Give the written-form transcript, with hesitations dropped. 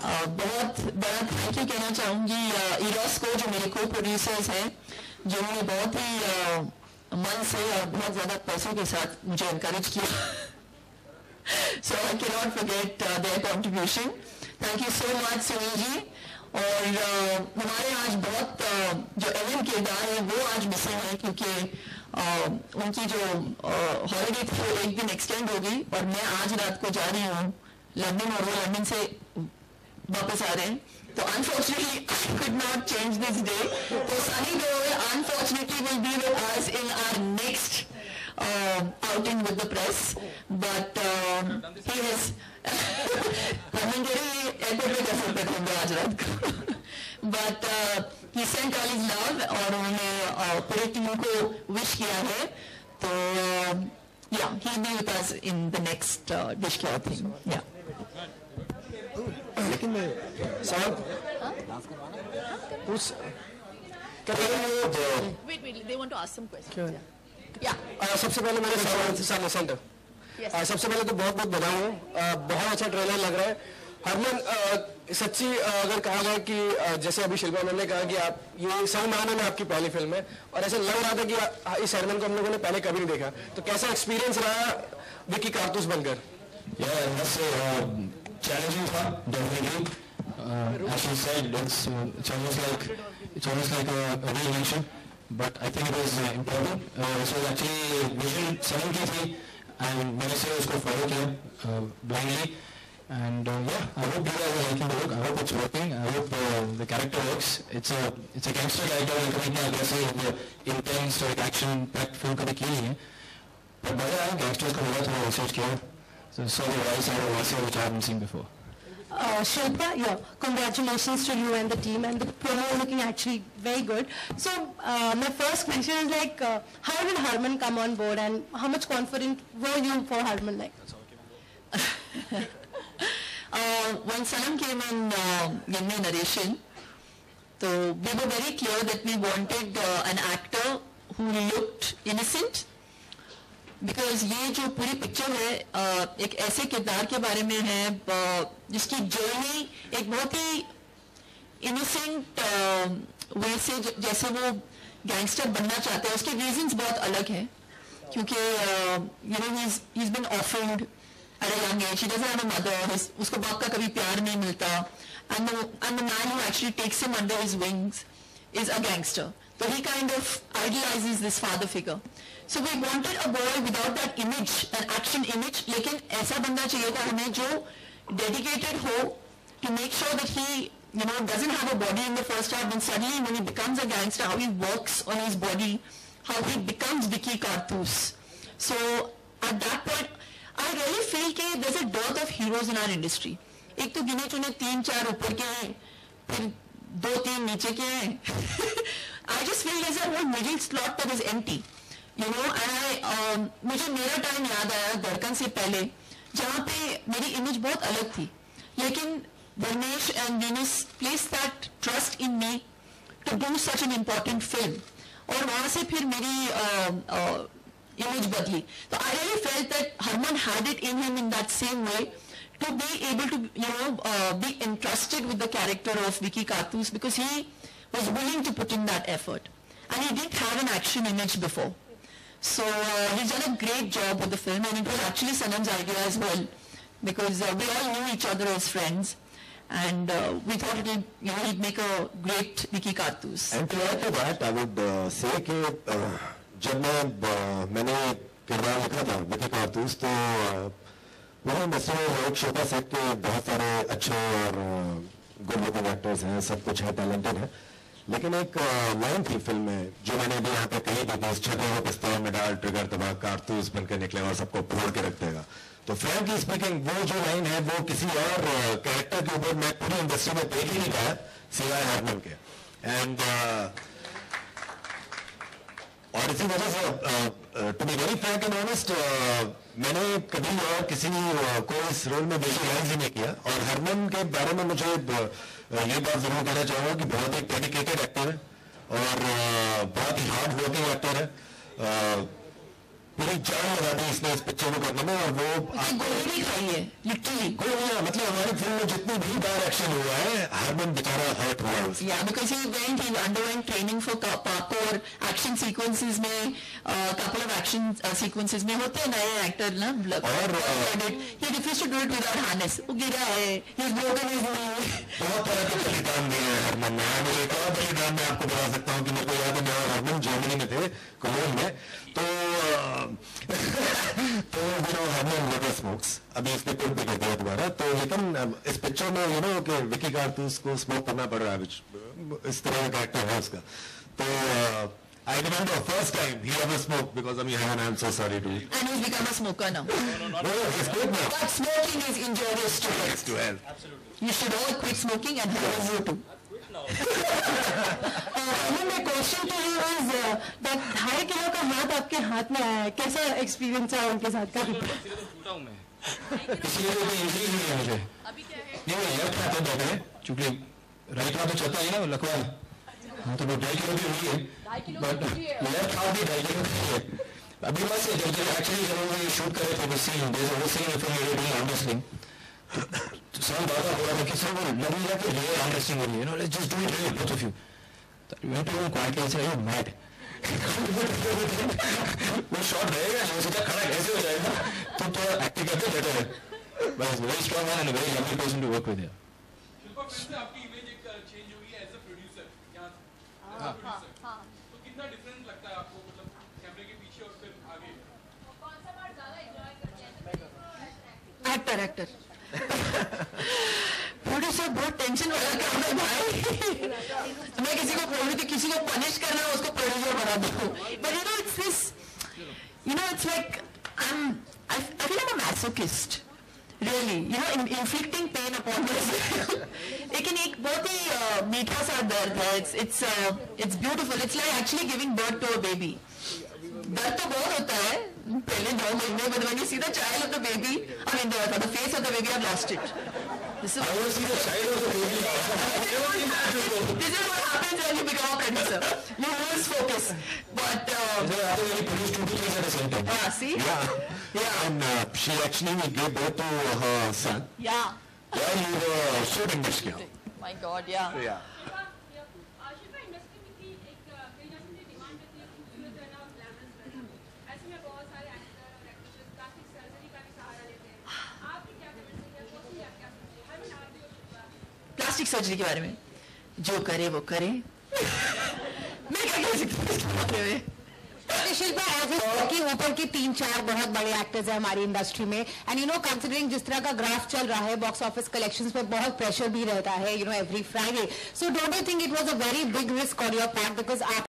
बहुत thank you कहना चाहूँगी इरस को जो मेरे को प्रोड्यूसर्स हैं जो मुझे बहुत ही मन से और बहुत ज़्यादा पैसों के साथ मुझे एनकरेज किया. So I cannot forget their contribution. Thank you so much Sunil ji. और हमारे आज बहुत जो अहम किरदार है वो आज मिसिंग है क्योंकि उनकी जो हॉलीडे थी वो एक दिन एक्सटेंड होगी और मैं आज रात को जा रही हूँ लंदन और वो लंदन से वापस आ रहे हैं तो unfortunately I could not change this day. तो Sunny Deol unfortunately will be with us in our next outing with the press, but he has. But he sent all his love, और उन्हें पूरे team को wish किया है. तो yeah, he'll be with us in the next dish club thing. Yeah. लेकिन साहब कुछ wait, they want to ask some questions. Yeah. सबसे पहले मेरे सामने सेंटर सबसे पहले तो बहुत बहुत बधाई हूँ. बहुत अच्छा ट्रेलर लग रहा है. हरमन सच्ची अगर कहा जाए कि जैसे अभी शिल्पा मैम ने कहा कि आप ये सही मायने में आपकी पहली फिल्म है और ऐसा लग रहा था कि इस हरमन को हम लोगों ने पहले कभी नहीं देखा तो कैसा एक्सपीरियंस रहा विकी कारतूस बनकर? चैलेंजिंग था definitely but I think it was important. This was actually Vision 7K3 and मैंने से उसको follow किया blindly and yeah, I hope you guys are liking the book. I hope it's working. I hope the character works. It's a gangster character and इतना aggressive, intense और action packed film कभी की नहीं है. But बड़ा है gangsters का बहुत थोड़ा research किया. So sorry guys, I have watched which I haven't seen before. Shilpa, yeah, congratulations to you and the team and the promo looking actually very good. So my first question is like, how did Harman come on board and how much confident were you for Harman? Like, when Sanam came and gave me narration, so we were very clear that we wanted an actor who looked innocent. Because ये जो पूरी picture है एक ऐसे किरदार के बारे में है जिसकी जर्नी एक बहुत ही इनोसेंट वे से जैसे वो गैंगस्टर बनना चाहते हैं उसके रीजंस बहुत अलग हैं क्योंकि you know he is been offered at a young age he doesn't have a mother उसको बाप का कभी प्यार नहीं मिलता and the man who actually takes him under his wings is a gangster. So he kind of idealizes this father figure. So we wanted a boy without that image, an action image, लेकिन ऐसा बंदा चाहिए था हमें जो dedicated हो to make sure that he, you know, doesn't have a body in the first half and suddenly when he becomes a gangster, how he works on his body, how he becomes Vicky Kartoos. So at that point, I really feel that there's a dearth of heroes in our industry. एक तो गिने चुने 3-4 ऊपर के हैं, फिर 2-3 नीचे के हैं. I just feel there's a whole middle slot that is empty, you know. And मुझे मेरा टाइम याद आया दर्कन से पहले जहाँ पे मेरी इमेज बहुत अलग थी लेकिन Dharmesh and Venus place that trust in me to do such an important film और वहाँ से फिर मेरी इमेज बदली. तो I really felt that Harman had it in him in that same way to be able to, you know, be entrusted with the character of Vicky Kartoos because he was willing to put in that effort. And he didn't have an action image before. So he's done a great job with the film and it was actually Sanam's idea as well because we all knew each other as friends and we thought it'll, you know, he'd make a great Vicky Kartoos. And to add to that, I would say that when I wrote Vicky Kartoos, मेरे मसले शिल्पा शेट्टी के बहुत सारे अच्छे और good looking actors हैं, सब कुछ है, टैलेंटेड है, लेकिन एक लाइन थी फिल्म में जो मैंने अभी यहाँ पे कही थी कि छतरी को पिस्तौल में डाल ट्रिगर दबा कारतूस बनकर निकलेगा और सबको फोड़ के रख देगा. तो फ्रैंकली स्पीकिंग वो जो लाइन है वो किसी और कैरेक्टर के ऊपर मैं पूरी इंडस्ट्री में देख ही नहीं पाया सिवाय हार्मन के. एंड और इसी वजह से to be very frank and honest मैंने कभी और किसी को इस रोल में विजुअलाइज नहीं किया. और हरमन के बारे में मुझे ये बात जरूर कहना चाहूँगा कि बहुत ही डेडिकेटेड एक्टर है और बहुत ही हार्ड वर्किंग एक्टर है. जान रहा है इसने इस पिक्चर को करना और वो गोली खाई है लिटरली कोई नहीं मतलब हमारी फिल्म में जितने भी डायरेक्शन हुआ है हार्मन बेचारा हर्ट हुआ है या because he went he underwent training for parkour और एक्शन सीक्वेंसेस में कपल ऑफ एक्शन सीक्वेंसेस में होते हैं नए एक्टर ना और ये refuse to do it without harness वो गिरा है ये ब्रोकन इज बहुत तरह के बलिदान दिए हरमन ने मुझे बहुत बलिदान मैं आपको बता सकता हूं कि मेरे को याद है मैं हरमन जर्मनी में थे कोलोन में तो तो हरमन नेवर स्मोक्स अभी इसने पिल भी कर दिया दोबारा तो लेकिन इस पिक्चर में यू नो कि विकी कारतूस को स्मोक करना पड़ रहा है इस तरह का एक्टर है उसका तो I remember first time he ever smoked because I mean I'm so sorry to you. And he's become a smoker now. No, he's quit now. But smoking is injurious to health. Absolutely. You should all quit smoking and help you too. My question to you is that high kilo ka haath aapke haath mein aaya hai. Kaisa experience hai unke saath ka? Toota hu main. Isliye to usually nahi hai mujhe. Abhi kya hai? Nahi left haath mein hai kyunki right haath to chalta hai na lakwa. तो वो 2 kilo भी हुई है but left हाथ भी 2 kilo है अभी बस ये जब एक्चुअली जब वो शूट करे थे वो सीन फिर ये भी अंडरस्टैंडिंग तो सब बात हो रहा था कि सब लगी लग रही है अंडरस्टैंडिंग हो रही है no let's just do it with both of you मैं तो क्वाइटली से आई एम मैड वो शॉट रहेगा वो सीधा खड़ा कैसे हो जाएगा तो थोड़ा एक्टिंग करते बेटर है बस very strong man and very lovely person to work with Shilpa film से आपकी इमेज एक चेंज हुई है एज अ प्रोड्यूसर हाँ तो कितना डिफरेंस लगता है आपको मतलब कैमरे के पीछे और फिर आगे कौन सा पार्ट ज़्यादा एंजॉय करते हैं एक्टर प्रोड्यूसर बहुत टेंशन वाला काम है भाई मैं किसी को पनिश करना उसको प्रोड्यूसर बना दूँ but you know it's like I feel like a masochist really inflicting pain upon myself लेकिन एक बहुत ही मीठा सा दर्द है it's beautiful it's like actually giving birth to a baby दर्द तो बहुत होता है पहले 2 महीने बाद when you see the child of the baby I mean the face of the baby I've lost it this is I want to see the child of the baby this is what happens when you become a producer you lose focus but you produce 2 to 3 at a time see yeah and she actually gave birth to her son yeah you were shooting this girl my god yeah Shilpa industry में थी एक कई जगह से demand करती है खूबसूरत रहना और ग्लैमरस रहना ऐसे में बहुत सारे एक्टर और एक्ट्रेसेस काफी सर्जरी का भी सहारा लेते हैं आप क्या कमेंट करेंगे पर्सनली आप क्या सोचते हैं हमें नाम दियो शिल्पा प्लास्टिक सर्जरी के बारे में जो करे वो करे मैं क्या कह सकती हूँ शिल्पा एज के ऊपर के 3-4 बहुत बड़े एक्टर्स हैं हमारी इंडस्ट्री में एंड यू नो कंसिडरिंग जिस तरह का ग्राफ चल रहा है बॉक्स ऑफिस कलेक्शंस पे बहुत प्रेशर भी रहता है you know every Friday so don't you think it was a very big risk on your part because